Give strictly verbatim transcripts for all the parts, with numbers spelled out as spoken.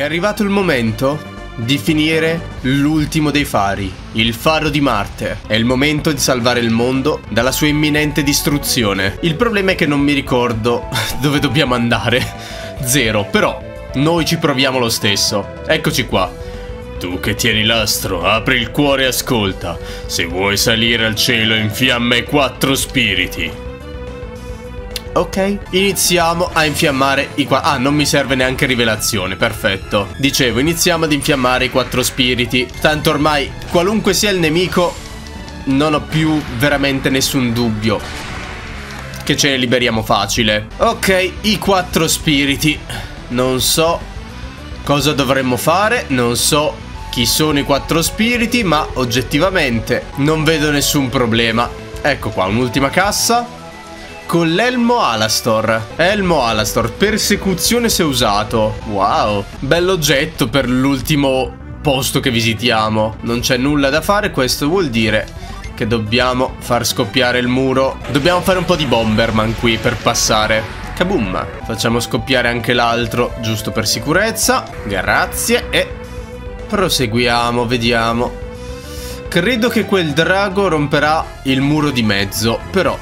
È arrivato il momento di finire l'ultimo dei fari, il faro di Marte. È il momento di salvare il mondo dalla sua imminente distruzione. Il problema è che non mi ricordo dove dobbiamo andare. Zero, però noi ci proviamo lo stesso. Eccoci qua. Tu che tieni l'astro, apri il cuore e ascolta. Se vuoi salire al cielo, infiamma i quattro spiriti. Ok, iniziamo a infiammare i quattro... Ah, non mi serve neanche rivelazione, perfetto. Dicevo, iniziamo ad infiammare i quattro spiriti. Tanto ormai, qualunque sia il nemico, non ho più veramente nessun dubbio che ce ne liberiamo facile. Ok, i quattro spiriti. Non so cosa dovremmo fare, non so chi sono i quattro spiriti, ma oggettivamente non vedo nessun problema. Ecco qua, un'ultima cassa con l'elmo Alastor. Elmo Alastor, persecuzione se usato. Wow, bell'oggetto per l'ultimo posto che visitiamo. Non c'è nulla da fare, questo vuol dire che dobbiamo far scoppiare il muro. Dobbiamo fare un po' di Bomberman qui per passare. Kaboom. Facciamo scoppiare anche l'altro, giusto per sicurezza. Grazie. E proseguiamo, vediamo. Credo che quel drago romperà il muro di mezzo, però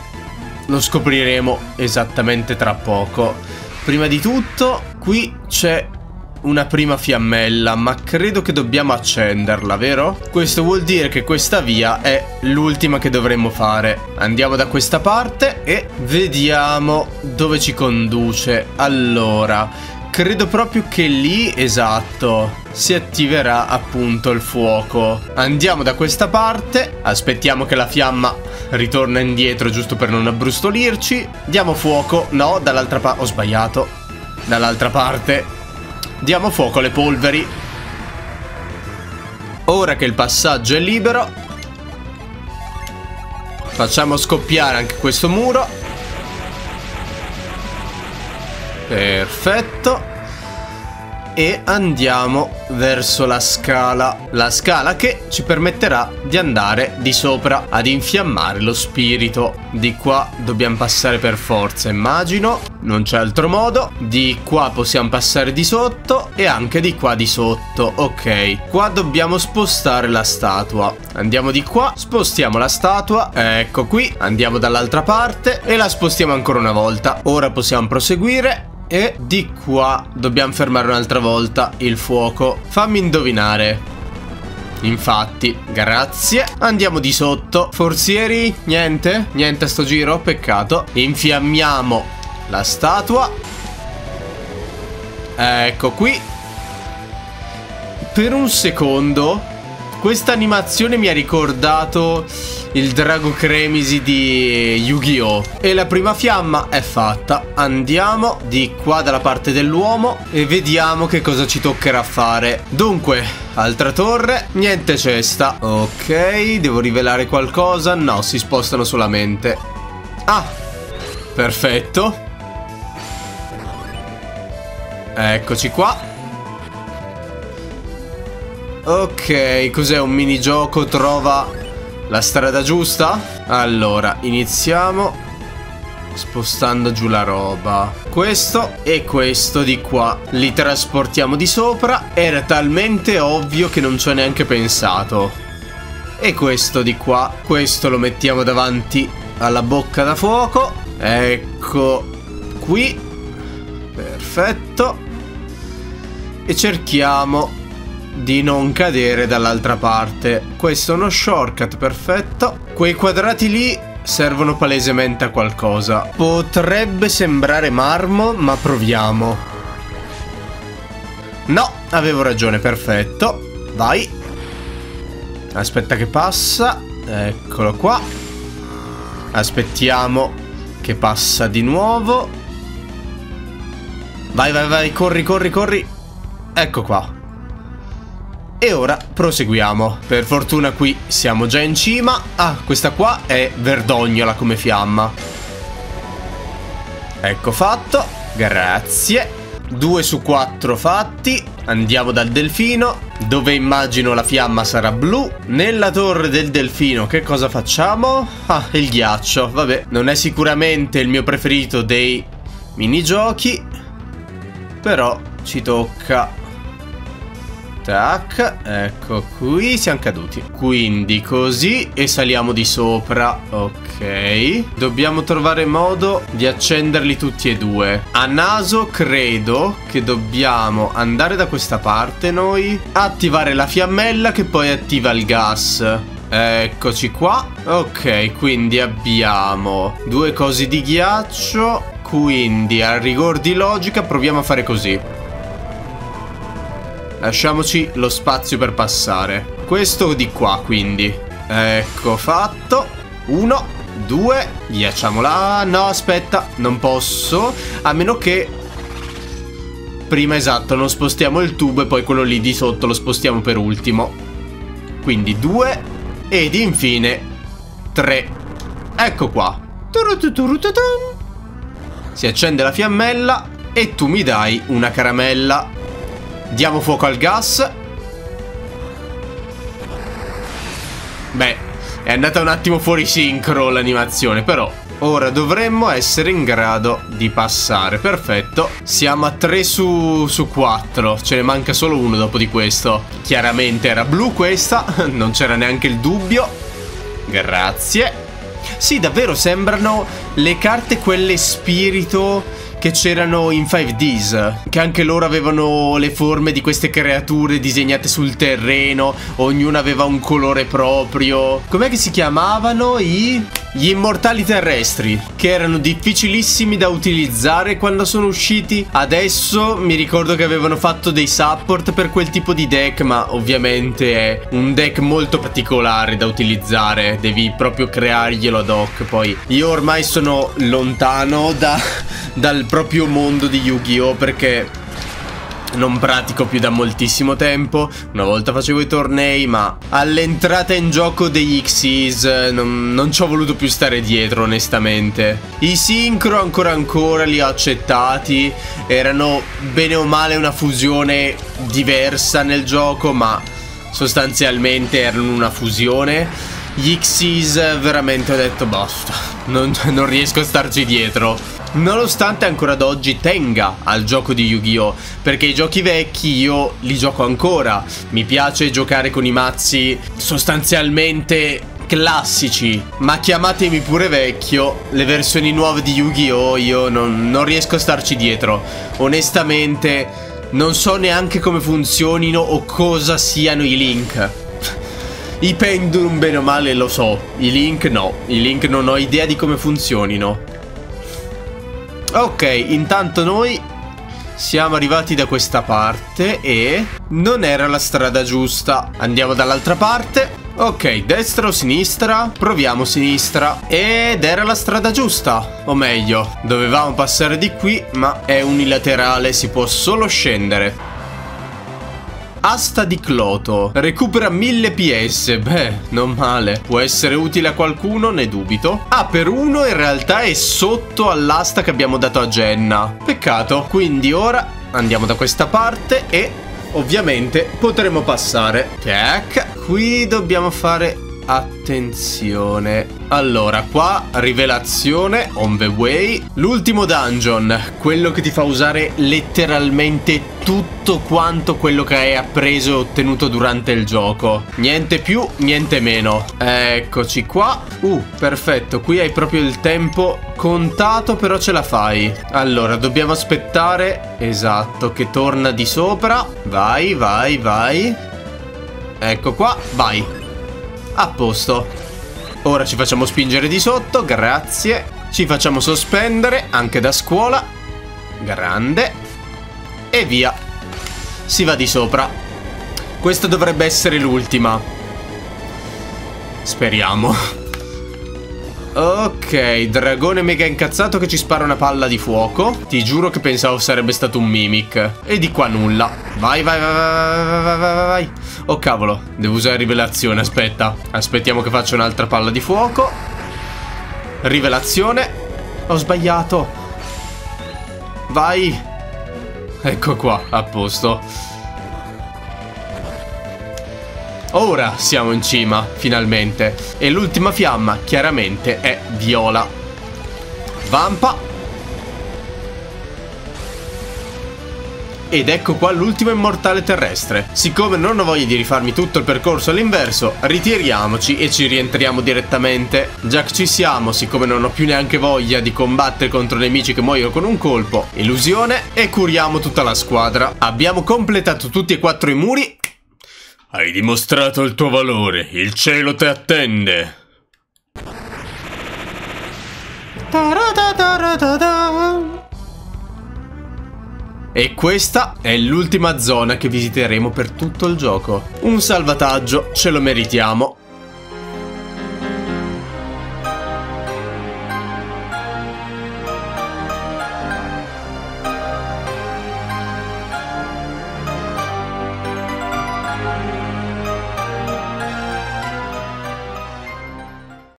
lo scopriremo esattamente tra poco. Prima di tutto, qui c'è una prima fiammella, ma credo che dobbiamo accenderla, vero? Questo vuol dire che questa via è l'ultima che dovremmo fare. Andiamo da questa parte e vediamo dove ci conduce. Allora, credo proprio che lì, esatto, si attiverà appunto il fuoco. Andiamo da questa parte, aspettiamo che la fiamma ritorna indietro, giusto per non abbrustolirci. Diamo fuoco, no, dall'altra parte, ho sbagliato. Dall'altra parte. Diamo fuoco alle polveri. Ora che il passaggio è libero, facciamo scoppiare anche questo muro. Perfetto. E andiamo verso la scala. La scala che ci permetterà di andare di sopra ad infiammare lo spirito. Di qua dobbiamo passare per forza, immagino. Non c'è altro modo. Di qua possiamo passare di sotto e anche di qua di sotto. Ok, qua dobbiamo spostare la statua. Andiamo di qua, spostiamo la statua. Ecco qui, andiamo dall'altra parte e la spostiamo ancora una volta. Ora possiamo proseguire. E di qua dobbiamo fermare un'altra volta il fuoco. Fammi indovinare. Infatti, grazie. Andiamo di sotto. Forzieri, niente? Niente a sto giro, peccato. Infiammiamo la statua. Ecco qui. Per un secondo questa animazione mi ha ricordato il drago cremisi di Yu-Gi-Oh! E la prima fiamma è fatta. Andiamo di qua dalla parte dell'uomo e vediamo che cosa ci toccherà fare. Dunque, altra torre, niente cesta. Ok, devo rivelare qualcosa? No, si spostano solamente. Ah, perfetto. Eccoci qua. Ok, cos'è un minigioco? Trova la strada giusta? Allora, iniziamo spostando giù la roba. Questo e questo di qua. Li trasportiamo di sopra. Era talmente ovvio che non ci ho neanche pensato. E questo di qua. Questo lo mettiamo davanti alla bocca da fuoco. Ecco qui. Perfetto. E cerchiamo di non cadere dall'altra parte. Questo è uno shortcut, perfetto. Quei quadrati lì servono palesemente a qualcosa. Potrebbe sembrare marmo, ma proviamo. No, avevo ragione, perfetto. Vai. Aspetta che passa. Eccolo qua. Aspettiamo che passa di nuovo. Vai, vai, vai, corri, corri, corri. Ecco qua. E ora proseguiamo. Per fortuna qui siamo già in cima. Ah, questa qua è verdognola come fiamma. Ecco fatto. Grazie. Due su quattro fatti. Andiamo dal delfino, dove immagino la fiamma sarà blu. Nella torre del delfino che cosa facciamo? Ah, il ghiaccio. Vabbè, non è sicuramente il mio preferito dei minigiochi, però ci tocca Tac, ecco qui, siamo caduti. Quindi così e saliamo di sopra. Ok. Dobbiamo trovare modo di accenderli tutti e due. A naso credo che dobbiamo andare da questa parte noi. Attivare la fiammella che poi attiva il gas. Eccoci qua. Ok, quindi abbiamo due cose di ghiaccio. Quindi a rigor di logica proviamo a fare così. Lasciamoci lo spazio per passare. Questo di qua quindi. Ecco fatto. Uno, due. Ghiacciamola. No aspetta, non posso. A meno che prima esatto non spostiamo il tubo e poi quello lì di sotto lo spostiamo per ultimo. Quindi due. Ed infine tre. Ecco qua. Si accende la fiammella e tu mi dai una caramella. Diamo fuoco al gas. Beh, è andata un attimo fuori sincro l'animazione, però ora dovremmo essere in grado di passare. Perfetto. Siamo a tre su quattro. Ce ne manca solo uno dopo di questo. Chiaramente era blu questa, non c'era neanche il dubbio. Grazie. Sì, davvero sembrano le carte quelle spirito che c'erano in five D's, che anche loro avevano le forme di queste creature disegnate sul terreno, ognuna aveva un colore proprio. Com'è che si chiamavano i... gli immortali terrestri, che erano difficilissimi da utilizzare quando sono usciti. Adesso mi ricordo che avevano fatto dei support per quel tipo di deck, ma ovviamente è un deck molto particolare da utilizzare, devi proprio crearglielo ad hoc. Poi io ormai sono lontano da, dal proprio mondo di Yu-Gi-Oh, perché non pratico più da moltissimo tempo. Una volta facevo i tornei, ma all'entrata in gioco degli Xyz non, non ci ho voluto più stare dietro onestamente. I Syncro ancora ancora li ho accettati, erano bene o male una fusione diversa nel gioco, ma sostanzialmente erano una fusione. Gli Xyz veramente ho detto basta, non, non riesco a starci dietro. Nonostante ancora ad oggi tenga al gioco di Yu-Gi-Oh, perché i giochi vecchi io li gioco ancora. Mi piace giocare con i mazzi sostanzialmente classici, ma chiamatemi pure vecchio. Le versioni nuove di Yu-Gi-Oh io non, non riesco a starci dietro. Onestamente non so neanche come funzionino o cosa siano i Link. I Pendulum bene o male lo so, i Link no, i Link non ho idea di come funzionino. Ok, intanto noi siamo arrivati da questa parte e non era la strada giusta. Andiamo dall'altra parte. Ok, destra o sinistra? Proviamo sinistra. Ed era la strada giusta. O meglio, dovevamo passare di qui, ma è unilaterale, si può solo scendere. Asta di Cloto. Recupera mille P S. Beh, non male. Può essere utile a qualcuno? Ne dubito. Ah, per uno in realtà è sotto all'asta che abbiamo dato a Jenna. Peccato. Quindi ora andiamo da questa parte e ovviamente potremo passare. Tac. Qui dobbiamo fare attenzione. Allora, qua rivelazione on the way. L'ultimo dungeon, quello che ti fa usare letteralmente tutto quanto quello che hai appreso e ottenuto durante il gioco. Niente più, niente meno. Eccoci qua. Uh, perfetto. Qui hai proprio il tempo contato, però ce la fai. Allora, dobbiamo aspettare. Esatto, che torna di sopra. Vai, vai, vai. Ecco qua, vai. A posto. Ora ci facciamo spingere di sotto, grazie. Ci facciamo sospendere, anche da scuola. Grande. E via. Si va di sopra. Questa dovrebbe essere l'ultima. Speriamo. Ok, dragone mega incazzato che ci spara una palla di fuoco. Ti giuro che pensavo sarebbe stato un mimic. E di qua nulla. Vai, vai, vai, vai, vai, vai, vai. Oh cavolo, devo usare rivelazione, aspetta. Aspettiamo che faccia un'altra palla di fuoco. Rivelazione. Ho sbagliato. Vai. Ecco qua, a posto. Ora siamo in cima, finalmente. E l'ultima fiamma, chiaramente, è viola. Vampa. Ed ecco qua l'ultimo immortale terrestre. Siccome non ho voglia di rifarmi tutto il percorso all'inverso, ritiriamoci e ci rientriamo direttamente. Già che ci siamo, siccome non ho più neanche voglia di combattere contro nemici che muoiono con un colpo, illusione, e curiamo tutta la squadra. Abbiamo completato tutti e quattro i muri. Hai dimostrato il tuo valore, il cielo ti attende. E questa è l'ultima zona che visiteremo per tutto il gioco. Un salvataggio, ce lo meritiamo.